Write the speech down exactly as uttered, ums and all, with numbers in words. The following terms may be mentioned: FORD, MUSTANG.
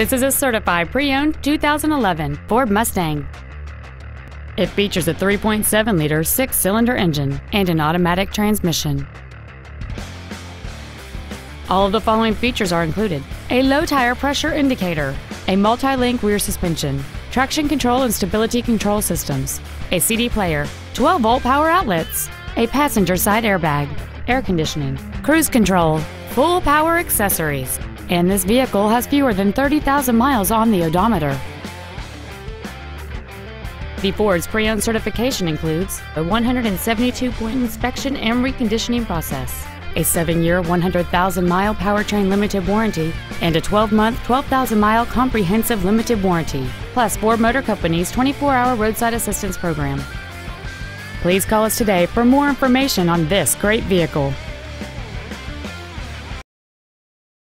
This is a certified pre-owned two thousand eleven Ford Mustang. It features a three point seven liter six-cylinder engine and an automatic transmission. All of the following features are included: a low tire pressure indicator, a multi-link rear suspension, traction control and stability control systems, a C D player, twelve volt power outlets, a passenger side airbag, air conditioning, cruise control, full power accessories, and this vehicle has fewer than thirty thousand miles on the odometer. The Ford's pre-owned certification includes a one hundred seventy-two point inspection and reconditioning process, a seven year, one hundred thousand mile powertrain limited warranty, and a twelve month, twelve thousand mile comprehensive limited warranty, plus Ford Motor Company's twenty-four hour roadside assistance program. Please call us today for more information on this great vehicle.